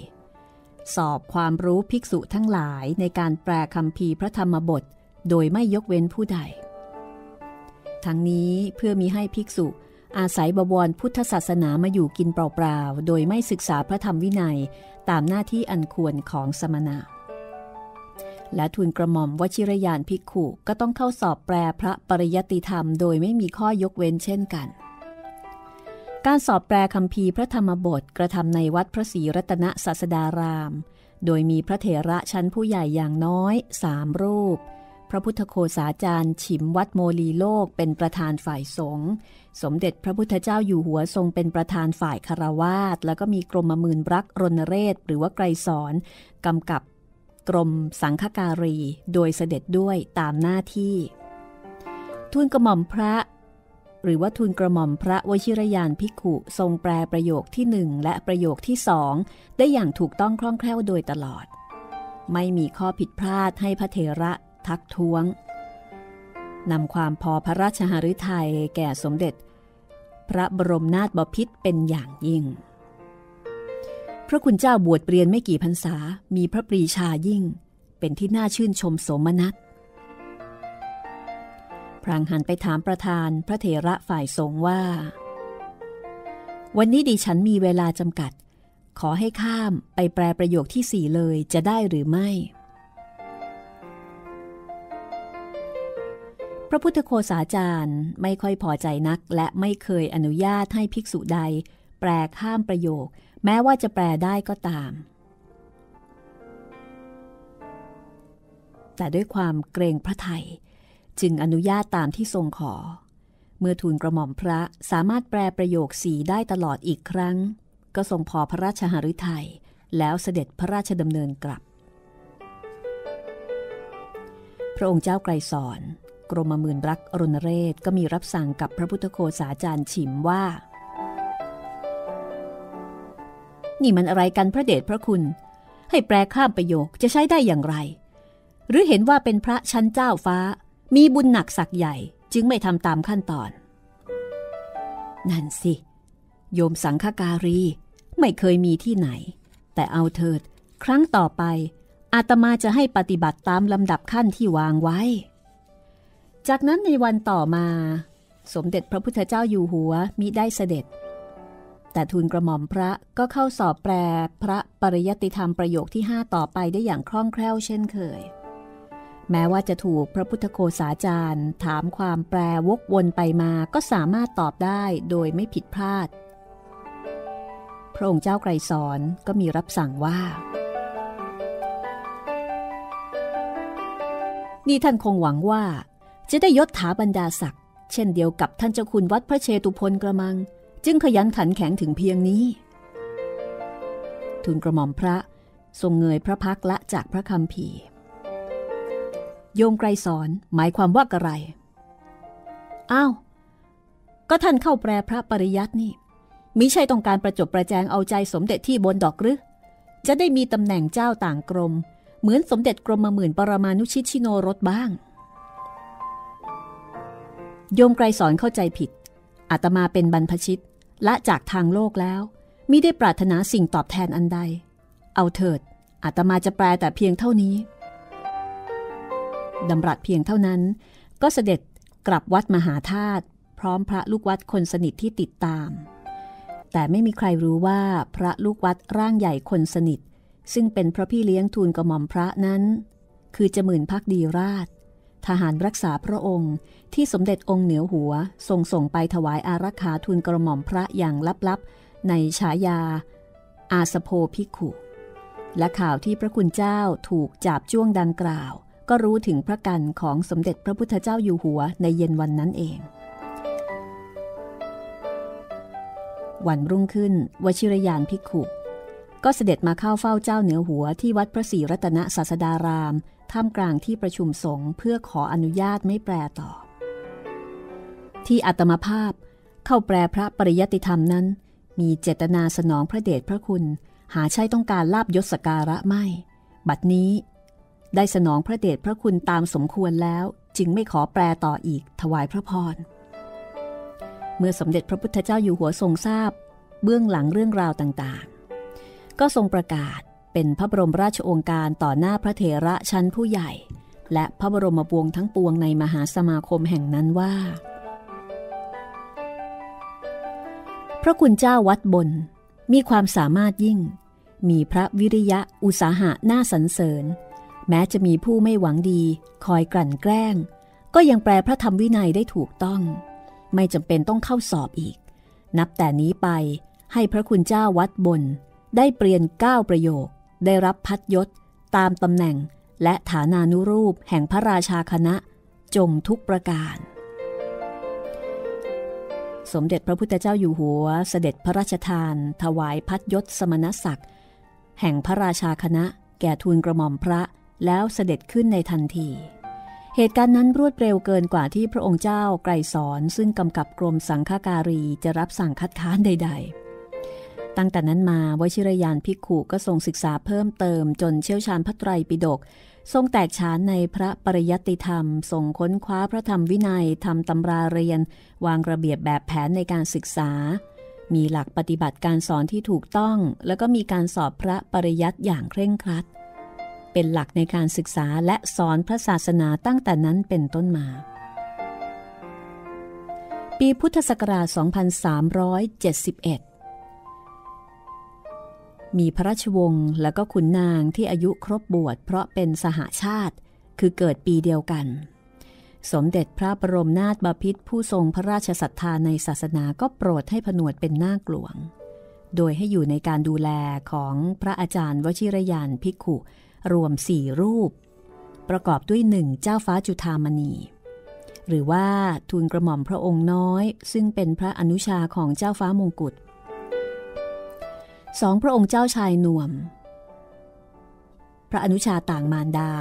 สอบความรู้ภิกษุทั้งหลายในการแปลคัมภีร์พระธรรมบทโดยไม่ยกเว้นผู้ใดทั้งนี้เพื่อมิให้ภิกษุอาศัยบวรพุทธศาสนามาอยู่กินเปล่าๆโดยไม่ศึกษาพระธรรมวินัยตามหน้าที่อันควรของสมณะและทูลกระหม่อมวชิรยานภิกขุก็ต้องเข้าสอบแปลพระปริยัติธรรมโดยไม่มีข้อยกเว้นเช่นกันการสอบแปลคัมภีร์พระธรรมบทกระทำในวัดพระศรีรัตนศาสดารามโดยมีพระเถระชั้นผู้ใหญ่อย่างน้อย3รูปพระพุทธโฆษาจารย์ฉิมวัดโมลีโลกเป็นประธานฝ่ายสงฆ์สมเด็จพระพุทธเจ้าอยู่หัวทรงเป็นประธานฝ่ายคฤหัสถ์แล้วก็มีกรมหมื่นรักรณเรศหรือว่าไกรสอนกำกับกรมสังฆการีโดยเสด็จด้วยตามหน้าที่ทูลกระหม่อมพระหรือว่าทูลกระหม่อมพระวชิรยานภิกขุทรงแปลประโยคที่1และประโยคที่2ได้อย่างถูกต้องคล่องแคล่วโดยตลอดไม่มีข้อผิดพลาดให้พระเถระทักท้วงนำความพอพระราชหฤทัยแก่สมเด็จพระบรมนาถบพิตรเป็นอย่างยิ่งพระคุณเจ้าบวชเรียนไม่กี่พรรษามีพระปรีชายิ่งเป็นที่น่าชื่นชมโสมนัสพลางหันไปถามประธานพระเถระฝ่ายสงฆ์ว่าวันนี้ดิฉันมีเวลาจำกัดขอให้ข้ามไปแปลประโยคที่4เลยจะได้หรือไม่พระพุทธโฆษาจารย์ไม่ค่อยพอใจนักและไม่เคยอนุญาตให้ภิกษุใดแปลข้ามประโยคแม้ว่าจะแปลได้ก็ตามแต่ด้วยความเกรงพระทัย จึงอนุญาตตามที่ทรงขอเมื่อทูลกระหม่อมพระสามารถแปลประโยคสี่ได้ตลอดอีกครั้งก็ทรงพอพระราชหฤทัยแล้วเสด็จพระราชดำเนินกลับพระองค์เจ้าไกรสอนกรมหมื่นรักรณเรศก็มีรับสั่งกับพระพุทธโฆษาจารย์ฉิมว่านี่มันอะไรกันพระเดชพระคุณให้แปลข้ามประโยคจะใช้ได้อย่างไรหรือเห็นว่าเป็นพระชั้นเจ้าฟ้ามีบุญหนักศักย์ใหญ่จึงไม่ทำตามขั้นตอนนั่นสิโยมสังฆการีไม่เคยมีที่ไหนแต่เอาเถิดครั้งต่อไปอาตมาจะให้ปฏิบัติตามลำดับขั้นที่วางไว้จากนั้นในวันต่อมาสมเด็จพระพุทธเจ้าอยู่หัวมิได้เสด็จแต่ทูลกระหม่อมพระก็เข้าสอบแปลพระปริยัติธรรมประโยคที่5ต่อไปได้อย่างคล่องแคล่วเช่นเคยแม้ว่าจะถูกพระพุทธโฆษาจารย์ถามความแปลวกวนไปมาก็สามารถตอบได้โดยไม่ผิดพลาดพระองค์เจ้าไกรสอนก็มีรับสั่งว่านี่ท่านคงหวังว่าจะได้ยศถาบรรดาศักดิ์เช่นเดียวกับท่านเจ้าคุณวัดพระเชตุพนกระมังจึงขยันขันแข็งถึงเพียงนี้ทูลกระหม่อมพระทรงเงยพระพักละจากพระคัมภีร์โยมไกรสอนหมายความว่าอะไรอ้าวก็ท่านเข้าแปลพระปริยัตินี่มิใช่ต้องการประจบประแจงเอาใจสมเด็จที่บนดอกหรือจะได้มีตำแหน่งเจ้าต่างกรมเหมือนสมเด็จกรมหมื่นปรมานุชิตชิโนรสบ้างโยมไกรสอนเข้าใจผิดอาตมาเป็นบรรพชิตละจากทางโลกแล้วมิได้ปรารถนาสิ่งตอบแทนอันใดเอาเถิดอาตมาจะแปลแต่เพียงเท่านี้ดำรัสเพียงเท่านั้นก็เสด็จกลับวัดมหาธาตุพร้อมพระลูกวัดคนสนิทที่ติดตามแต่ไม่มีใครรู้ว่าพระลูกวัดร่างใหญ่คนสนิทซึ่งเป็นพระพี่เลี้ยงทูลกระหม่อมพระนั้นคือจมื่นภักดีราชทหารรักษาพระองค์ที่สมเด็จองค์เหนือหัวทรงส่งไปถวายอารักขาทูลกระหม่อมพระอย่างลับๆในฉายาอาสโภภิกขุและข่าวที่พระคุณเจ้าถูกจับจ้วงดังกล่าวก็รู้ถึงพระกันของสมเด็จพระพุทธเจ้าอยู่หัวในเย็นวันนั้นเองวันรุ่งขึ้นวชิรยานภิกขุก็เสด็จมาเข้าเฝ้าเจ้าเหนือหัวที่วัดพระศรีรัตนศาสดารามท่ามกลางที่ประชุมสงฆ์เพื่อขออนุญาตไม่แปลต่อที่อาตมาภาพเข้าแปลพระปริยัติธรรมนั้นมีเจตนาสนองพระเดชพระคุณหาใช่ต้องการลาภยศสักการะไม่บัดนี้ได้สนองพระเดชพระคุณตามสมควรแล้วจึงไม่ขอแปลต่ออีกถวายพระพรเมื่อสมเด็จพระพุทธเจ้าอยู่หัวทรงทราบเบื้องหลังเรื่องราวต่างๆก็ทรงประกาศเป็นพระบรมราชโองการต่อหน้าพระเถระชั้นผู้ใหญ่และพระบรมวงศ์ทั้งปวงในมหาสมาคมแห่งนั้นว่าพระคุณเจ้าวัดบนมีความสามารถยิ่งมีพระวิริยะอุตสาหะน่าสรรเสริญแม้จะมีผู้ไม่หวังดีคอยกลั่นแกล้งก็ยังแปลพระธรรมวินัยได้ถูกต้องไม่จำเป็นต้องเข้าสอบอีกนับแต่นี้ไปให้พระคุณเจ้าวัดบนได้เปลี่ยน9ประโยคได้รับพัดยศตามตำแหน่งและฐานานุรูปแห่งพระราชาคณะจงทุกประการสมเด็จพระพุทธเจ้าอยู่หัวเสด็จพระราชทานถวายพัดยศสมณศักดิ์แห่งพระราชาคณะแก่ทูลกระหม่อมพระแล้วเสด็จขึ้นในทันทีเหตุการณ์นั้นรวดเร็วเกินกว่าที่พระองค์เจ้าไกรสอนซึ่งกำกับกรมสังฆการีจะรับสั่งคัดค้านใดๆตั้งแต่นั้นมาวชิรยานภิกขุก็ทรงศึกษาเพิ่มเติมจนเชี่ยวชาญพระไตรปิฎกทรงแตกฉานในพระปริยัติธรรมทรงค้นคว้าพระธรรมวินัยทำตำราเรียนวางระเบียบแบบแผนในการศึกษามีหลักปฏิบัติการสอนที่ถูกต้องแล้วก็มีการสอบพระปริยัติอย่างเคร่งครัดเป็นหลักในการศึกษาและสอนพระศาสนาตั้งแต่นั้นเป็นต้นมาปีพุทธศักราช 2371มีพระราชวงศ์และก็ขุนนางที่อายุครบบวชเพราะเป็นสหชาติคือเกิดปีเดียวกันสมเด็จพระบรมนาถบพิตรผู้ทรงพระราชศรัทธาในศาสนาก็โปรดให้ผนวดเป็นนาคหลวงโดยให้อยู่ในการดูแลของพระอาจารย์วชิรยานภิกขุรวม4รูปประกอบด้วย1เจ้าฟ้าจุฑามณี หรือว่าทูลกระหม่อมพระองค์น้อยซึ่งเป็นพระอนุชาของเจ้าฟ้ามงกุฎสองพระองค์เจ้าชายหนุ่มพระอนุชาต่างมารดา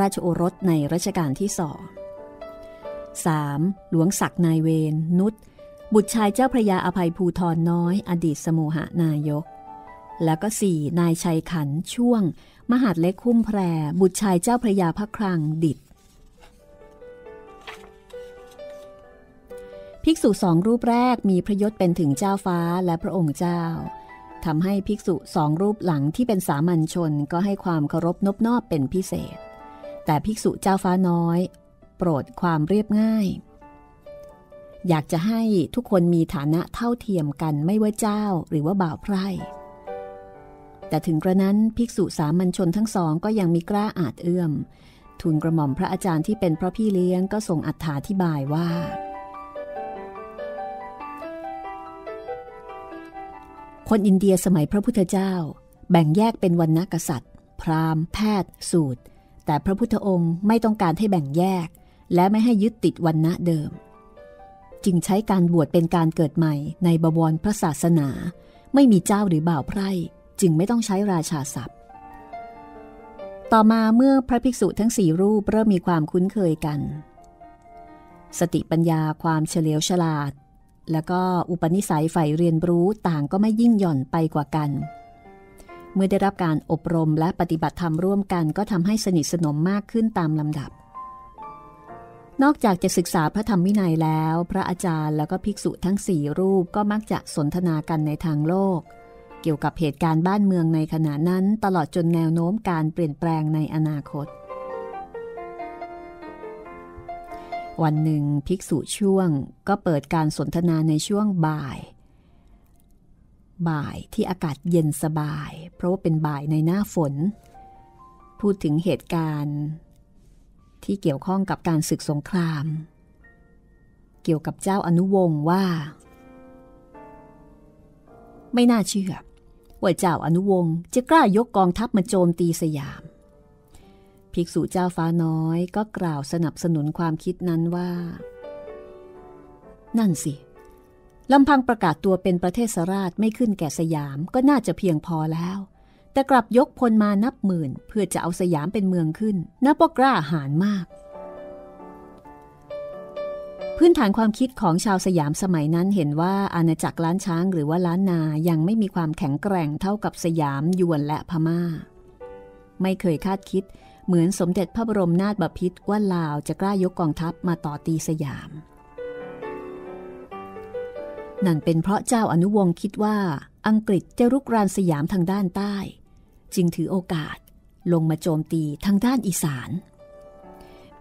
ราชโอรสในรัชกาลที่2 3. หลวงศักดิ์นายเวรนุชบุตรชายเจ้าพระยาอภัยภูธรน้อยอดีตสโมหนายกแล้วก็4นายชัยขันธ์ช่วงมหาดเล็กคุ้มแพรบุตรชายเจ้าพระยาพระคลังดิษฐ์ภิกษุสองรูปแรกมีพระยศเป็นถึงเจ้าฟ้าและพระองค์เจ้าทำให้ภิกษุสองรูปหลังที่เป็นสามัญชนก็ให้ความเคารพนอบน้อมเป็นพิเศษแต่ภิกษุเจ้าฟ้าน้อยโปรดความเรียบง่ายอยากจะให้ทุกคนมีฐานะเท่าเทียมกันไม่ว่าเจ้าหรือว่าบ่าวไพร่แต่ถึงกระนั้นภิกษุสามัญชนทั้งสองก็ยังมีกล้าอาจเอื้อมทูลกระหม่อมพระอาจารย์ที่เป็นพระพี่เลี้ยงก็ทรงอรรถาธิบายว่าคนอินเดียสมัยพระพุทธเจ้าแบ่งแยกเป็นวรรณกษัตริย์พราหมณ์แพทย์สูตรแต่พระพุทธองค์ไม่ต้องการให้แบ่งแยกและไม่ให้ยึดติดวรรณะเดิมจึงใช้การบวชเป็นการเกิดใหม่ในบวรพระศาสนาไม่มีเจ้าหรือบ่าวไพร่จึงไม่ต้องใช้ราชาศัพท์ต่อมาเมื่อพระภิกษุทั้ง4รูปเริ่มมีความคุ้นเคยกันสติปัญญาความเฉลียวฉลาดแล้วก็อุปนิสัยใฝ่เรียนรู้ต่างก็ไม่ยิ่งหย่อนไปกว่ากันเมื่อได้รับการอบรมและปฏิบัติธรรมร่วมกันก็ทำให้สนิทสนมมากขึ้นตามลำดับนอกจากจะศึกษาพระธรรมวินัยแล้วพระอาจารย์แล้วก็ภิกษุทั้งสี่รูปก็มักจะสนทนากันในทางโลกเกี่ยวกับเหตุการณ์บ้านเมืองในขณะนั้นตลอดจนแนวโน้มการเปลี่ยนแปลงในอนาคตวันหนึ่งภิกษุช่วงก็เปิดการสนทนาในช่วงบ่ายที่อากาศเย็นสบายเพราะว่าเป็นบ่ายในหน้าฝนพูดถึงเหตุการณ์ที่เกี่ยวข้องกับการศึกสงครามเกี่ยวกับเจ้าอนุวงศ์ว่าไม่น่าเชื่อว่าเจ้าอนุวงศ์จะกล้ายกกองทัพมาโจมตีสยามภิกษุเจ้าฟ้าน้อยก็กล่าวสนับสนุนความคิดนั้นว่านั่นสิลำพังประกาศตัวเป็นประเทศราชไม่ขึ้นแก่สยามก็น่าจะเพียงพอแล้วแต่กลับยกพลมานับหมื่นเพื่อจะเอาสยามเป็นเมืองขึ้นนับว่ากล้าหาญมากพื้นฐานความคิดของชาวสยามสมัยนั้นเห็นว่าอาณาจักรล้านช้างหรือว่าล้านนายังไม่มีความแข็งแกร่งเท่ากับสยามยวนและพม่าไม่เคยคาดคิดเหมือนสมเด็จพระบรมนาถบพิตรว่าลาวจะกล้ายกกองทัพมาต่อตีสยามนั่นเป็นเพราะเจ้าอนุวงศ์คิดว่าอังกฤษจะรุกรานสยามทางด้านใต้จึงถือโอกาสลงมาโจมตีทางด้านอีสาน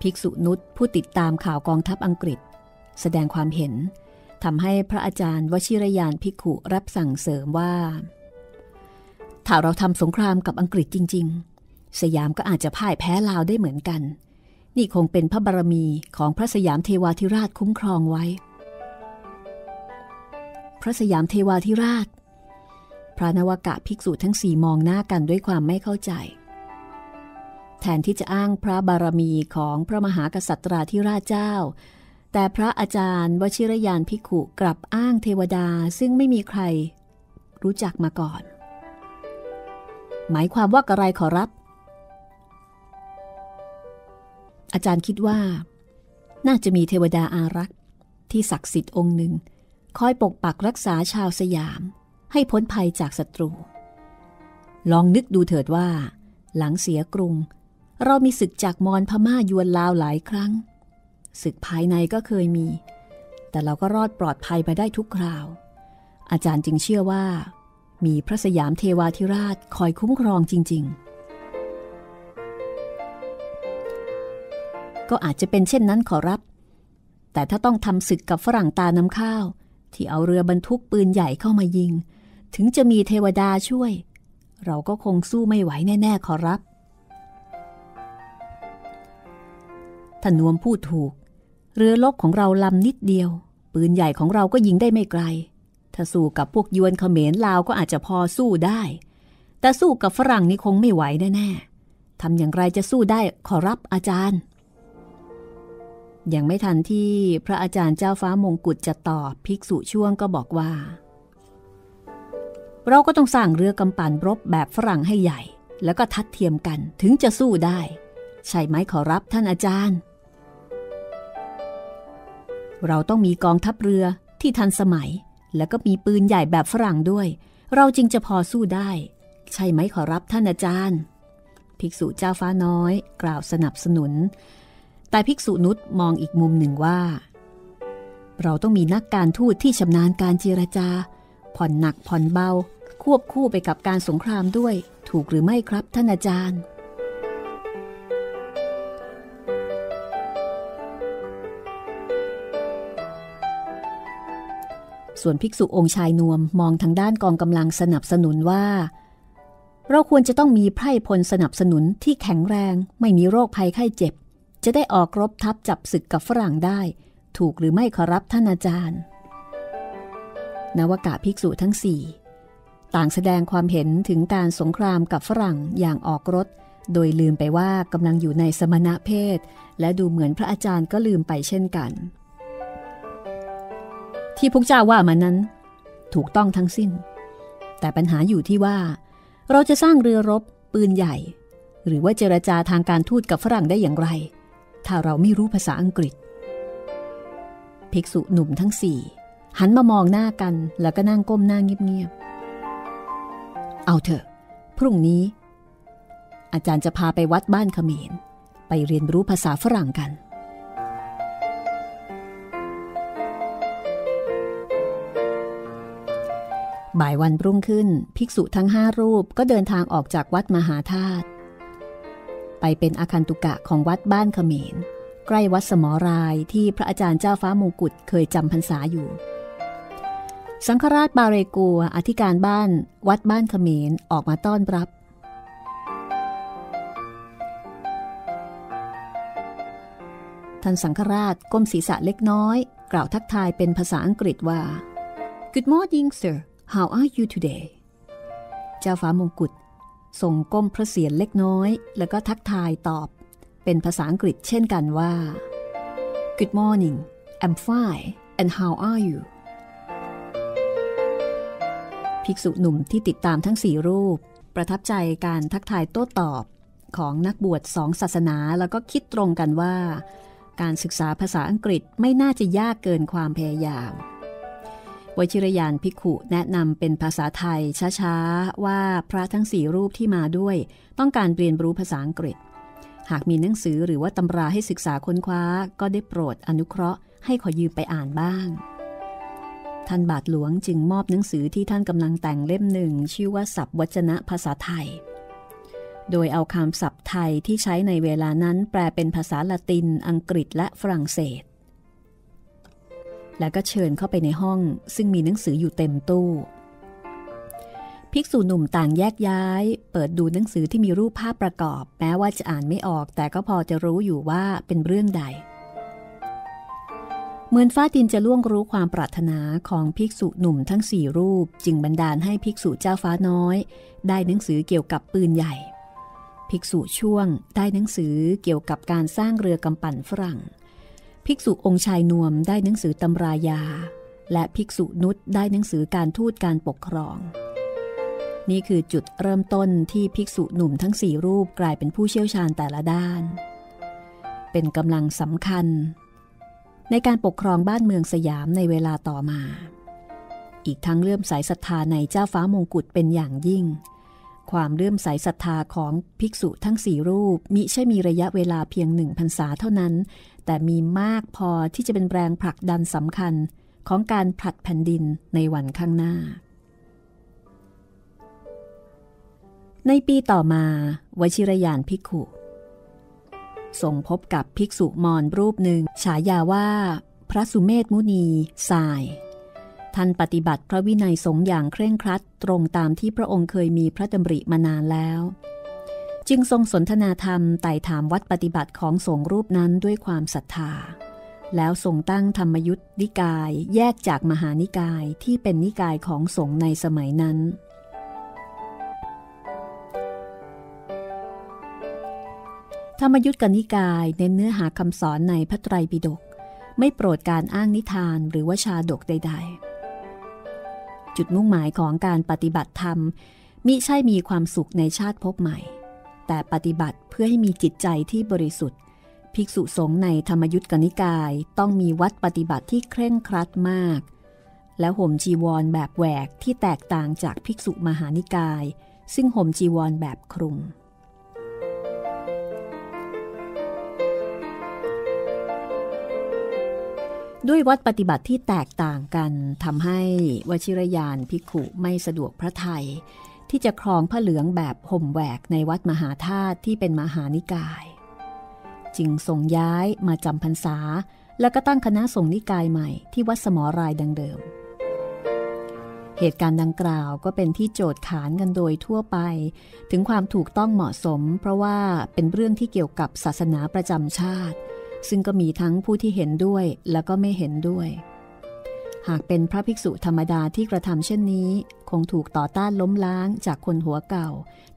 ภิกษุนุชผู้ติดตามข่าวกองทัพอังกฤษแสดงความเห็นทำให้พระอาจารย์วชิรยานภิกขุรับสั่งเสริมว่าถ้าเราทำสงครามกับอังกฤษจริงๆสยามก็อาจจะพ่ายแพ้ลาวได้เหมือนกันนี่คงเป็นพระบารมีของพระสยามเทวาธิราชคุ้มครองไว้พระสยามเทวาธิราชพระนวากะภิกษุทั้ง4มองหน้ากันด้วยความไม่เข้าใจแทนที่จะอ้างพระบารมีของพระมหากษัตราธิราชเจ้าแต่พระอาจารย์วชิรยานภิกขุกลับอ้างเทวดาซึ่งไม่มีใครรู้จักมาก่อนหมายความว่าอะไรขอรับอาจารย์คิดว่าน่าจะมีเทวดาอารักษ์ที่ศักดิ์สิทธิ์องค์หนึ่งคอยปกปักรักษาชาวสยามให้พ้นภัยจากศัตรูลองนึกดูเถิดว่าหลังเสียกรุงเรามีศึกจากมอญพม่ายวนลาวหลายครั้งศึกภายในก็เคยมีแต่เราก็รอดปลอดภัยไปได้ทุกคราวอาจารย์จึงเชื่อว่ามีพระสยามเทวาธิราชคอยคุ้มครองจริงๆก็อาจจะเป็นเช่นนั้นขอรับแต่ถ้าต้องทำศึกกับฝรั่งตาน้ำข้าวที่เอาเรือบรรทุกปืนใหญ่เข้ามายิงถึงจะมีเทวดาช่วยเราก็คงสู้ไม่ไหวแน่ๆขอรับท่านนวมพูดถูกเรือลบของเราลำนิดเดียวปืนใหญ่ของเราก็ยิงได้ไม่ไกลถ้าสู้กับพวกยวนเขมรลาวก็อาจจะพอสู้ได้แต่สู้กับฝรั่งนี่คงไม่ไหวแน่ๆทำอย่างไรจะสู้ได้ขอรับอาจารย์ ยังไม่ทันที่พระอาจารย์เจ้าฟ้ามงกุฎจะตอบภิกษุช่วงก็บอกว่าเราก็ต้องสร้างเรือกำปั่นรบแบบฝรั่งให้ใหญ่แล้วก็ทัดเทียมกันถึงจะสู้ได้ใช่ไหมขอรับท่านอาจารย์เราต้องมีกองทัพเรือที่ทันสมัยแล้วก็มีปืนใหญ่แบบฝรั่งด้วยเราจึงจะพอสู้ได้ใช่ไหมขอรับท่านอาจารย์ภิกษุเจ้าฟ้าน้อยกล่าวสนับสนุนแต่ภิกษุนุชมองอีกมุมหนึ่งว่าเราต้องมีนักการทูตที่ชำนาญการเจรจาผ่อนหนักผ่อนเบาควบคู่ไปกับการสงครามด้วยถูกหรือไม่ครับท่านอาจารย์ส่วนภิกษุองค์ชายนวมมองทางด้านกองกำลังสนับสนุนว่าเราควรจะต้องมีไพร่พลสนับสนุนที่แข็งแรงไม่มีโรคภัยไข้เจ็บจะได้ออกรบทัพจับศึกกับฝรั่งได้ถูกหรือไม่ขอรับท่านอาจารย์นวากะภิกษุทั้งสี่ต่างแสดงความเห็นถึงการสงครามกับฝรั่งอย่างออกรถโดยลืมไปว่ากำลังอยู่ในสมณเพศและดูเหมือนพระอาจารย์ก็ลืมไปเช่นกันที่พวกเจ้าว่ามานั้นถูกต้องทั้งสิ้นแต่ปัญหาอยู่ที่ว่าเราจะสร้างเรือรบปืนใหญ่หรือว่าเจรจาทางการทูตกับฝรั่งได้อย่างไรถ้าเราไม่รู้ภาษาอังกฤษภิกษุหนุ่มทั้งสี่หันมามองหน้ากันแล้วก็นั่งก้มหน้าเงียบๆเอาเถอะพรุ่งนี้อาจารย์จะพาไปวัดบ้านเขมรไปเรียนรู้ภาษาฝรั่งกันบ่ายวันรุ่งขึ้นภิกษุทั้ง5รูปก็เดินทางออกจากวัดมหาธาตุไปเป็นอาคันตุกะของวัดบ้านเขมรใกล้วัดสมรายที่พระอาจารย์เจ้าฟ้ามงกุฎเคยจำพรรษาอยู่สังฆราชบาเรกัวอธิการบ้านวัดบ้านเขมรออกมาต้อนรับท่านสังฆราชก้มศีรษะเล็กน้อยกล่าวทักทายเป็นภาษาอังกฤษว่า Good morning sir How are you today เจ้าฟ้ามงกุฎส่งก้มพระเศียรเล็กน้อยแล้วก็ทักทายตอบเป็นภาษาอังกฤษเช่นกันว่า Good morning I'm fine and how are you ภิกษุหนุ่มที่ติดตามทั้ง4รูปประทับใจการทักทายโต้ตอบของนักบวชสองศาสนาแล้วก็คิดตรงกันว่าการศึกษาภาษาอังกฤษไม่น่าจะยากเกินความพยายามวชิรยานภิกขุแนะนำเป็นภาษาไทยช้าๆว่าพระทั้งสี่รูปที่มาด้วยต้องการเรียนรู้ภาษาอังกฤษหากมีหนังสือหรือว่าตำราให้ศึกษาค้นคว้าก็ได้โปรดอนุเคราะห์ให้ขอยืมไปอ่านบ้างท่านบาทหลวงจึงมอบหนังสือที่ท่านกำลังแต่งเล่มหนึ่งชื่อว่าศัพท์วจนะภาษาไทยโดยเอาคำศัพท์ไทยที่ใช้ในเวลานั้นแปลเป็นภาษาละตินอังกฤษและฝรั่งเศสแล้วก็เชิญเข้าไปในห้องซึ่งมีหนังสืออยู่เต็มตู้ภิกษุหนุ่มต่างแยกย้ายเปิดดูหนังสือที่มีรูปภาพประกอบแม้ว่าจะอ่านไม่ออกแต่ก็พอจะรู้อยู่ว่าเป็นเรื่องใดเหมือนฟ้าดินจะล่วงรู้ความปรารถนาของภิกษุหนุ่มทั้งสี่รูปจึงบันดาลให้ภิกษุเจ้าฟ้าน้อยได้หนังสือเกี่ยวกับปืนใหญ่ภิกษุช่วงได้หนังสือเกี่ยวกับการสร้างเรือกำปั่นฝรั่งภิกษุองค์ชายนวมได้หนังสือตำรายาและภิกษุนุชได้หนังสือการทูตการปกครองนี่คือจุดเริ่มต้นที่ภิกษุหนุ่มทั้ง4รูปกลายเป็นผู้เชี่ยวชาญแต่ละด้านเป็นกำลังสำคัญในการปกครองบ้านเมืองสยามในเวลาต่อมาอีกทั้งเลื่อมใสศรัทธาในเจ้าฟ้ามงกุฎเป็นอย่างยิ่งความเลื่อมใสศรัทธาของภิกษุทั้ง4รูปมิใช่มีระยะเวลาเพียง1พรรษาเท่านั้นแต่มีมากพอที่จะเป็นแรงผลักดันสำคัญของการผลัดแผ่นดินในวันข้างหน้าในปีต่อมาวชิรยานภิกขุส่งพบกับภิกษุมอญรูปหนึ่งฉายาว่าพระสุเมธมุนีทรายท่านปฏิบัติพระวินัยสงฆ์อย่างเคร่งครัดตรงตามที่พระองค์เคยมีพระดำริมานานแล้วจึงทรงสนทนาธรรมไต่ถามวัดปฏิบัติของสงฆ์รูปนั้นด้วยความศรัทธาแล้วทรงตั้งธรรมยุตนิกายแยกจากมหานิกายที่เป็นนิกายของสงฆ์ในสมัยนั้น ธรรมยุตกนิกายเน้นเนื้อหาคำสอนในพระไตรปิฎกไม่โปรดการอ้างนิทานหรือว่าชาดกใดๆจุดมุ่งหมายของการปฏิบัติธรรมมิใช่มีความสุขในชาติภพใหม่แต่ปฏิบัติเพื่อให้มีจิตใจที่บริสุทธิ์ภิกษุสงฆ์ในธรรมยุตกนิกายต้องมีวัดปฏิบัติที่เคร่งครัดมากและห่มจีวรแบบแหวกที่แตกต่างจากภิกษุมหานิกายซึ่งห่มจีวรแบบคลุมด้วยวัดปฏิบัติที่แตกต่างกันทำให้วชิรยานภิกขุไม่สะดวกพระทัยที่จะครองผ้าเหลืองแบบห่มแหวกในวัดมหาธาตุที่เป็นมหานิกายจึงส่งย้ายมาจำพรรษาแล้วก็ตั้งคณะสงฆ์นิกายใหม่ที่วัดสมรายดังเดิมเหตุการณ์ดังกล่าวก็เป็นที่โจทย์ขานกันโดยทั่วไปถึงความถูกต้องเหมาะสมเพราะว่าเป็นเรื่องที่เกี่ยวกับศาสนาประจำชาติซึ่งก็มีทั้งผู้ที่เห็นด้วยและก็ไม่เห็นด้วยหากเป็นพระภิกษุธรรมดาที่กระทำเช่นนี้คงถูกต่อต้านล้มล้างจากคนหัวเก่า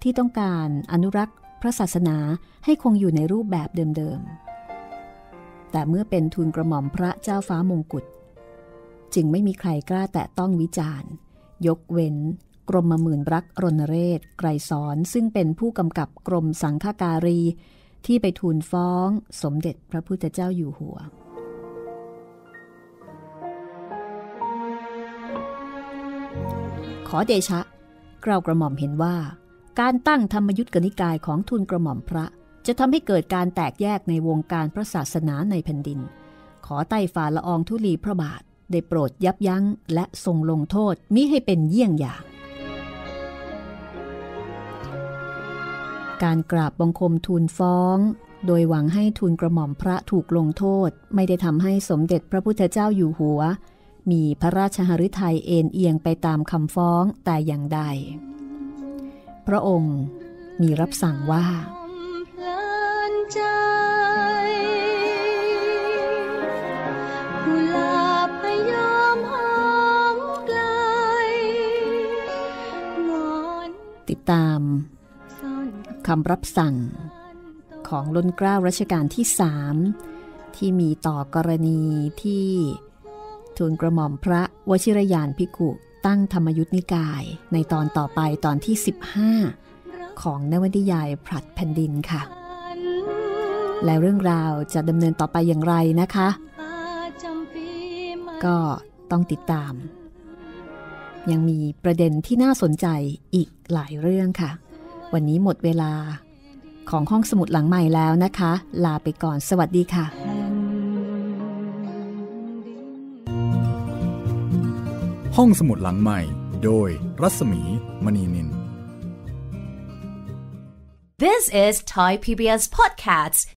ที่ต้องการอนุรักษ์พระศาสนาให้คงอยู่ในรูปแบบเดิมๆแต่เมื่อเป็นทูลกระหม่อมพระเจ้าฟ้ามงกุฎจึงไม่มีใครกล้าแตะต้องวิจารณ์ยกเว้นกรมหมื่นรักรณเรศไกรสอนซึ่งเป็นผู้กำกับกรมสังฆการีที่ไปทูลฟ้องสมเด็จพระพุทธเจ้าอยู่หัวขอเดชะเกล้ากระหม่อมเห็นว่าการตั้งธรรมยุตกนิกายของทูลกระหม่อมพระจะทำให้เกิดการแตกแยกในวงการพระศาสนาในแผ่นดินขอใต้ฝ่าละอองธุลีพระบาทได้โปรดยับยั้งและทรงลงโทษมิให้เป็นเยี่ยงอย่างการกราบบังคมทูลฟ้องโดยหวังให้ทูลกระหม่อมพระถูกลงโทษไม่ได้ทำให้สมเด็จพระพุทธเจ้าอยู่หัวมีพระราชหฤทัยเอ็นเอียงไปตามคำฟ้องแต่อย่างใดพระองค์มีรับสั่งว่าติดตามคำรับสั่งของล้นเกล้ารัชกาลที่3ที่มีต่อกรณีที่ทูลกระหม่อมพระวชิรยานภิกขุตั้งธรรมยุตนิกายในตอนต่อไปตอนที่15ของนวนิยายผลัดแผ่นดินค่ะและเรื่องราวจะดำเนินต่อไปอย่างไรนะคะก็ต้องติดตามยังมีประเด็นที่น่าสนใจอีกหลายเรื่องค่ะวันนี้หมดเวลาของห้องสมุดหลังไมค์แล้วนะคะลาไปก่อนสวัสดีค่ะห้องสมุดหลังไมค์โดยรัศมี มณีนิล This is Thai PBS Podcasts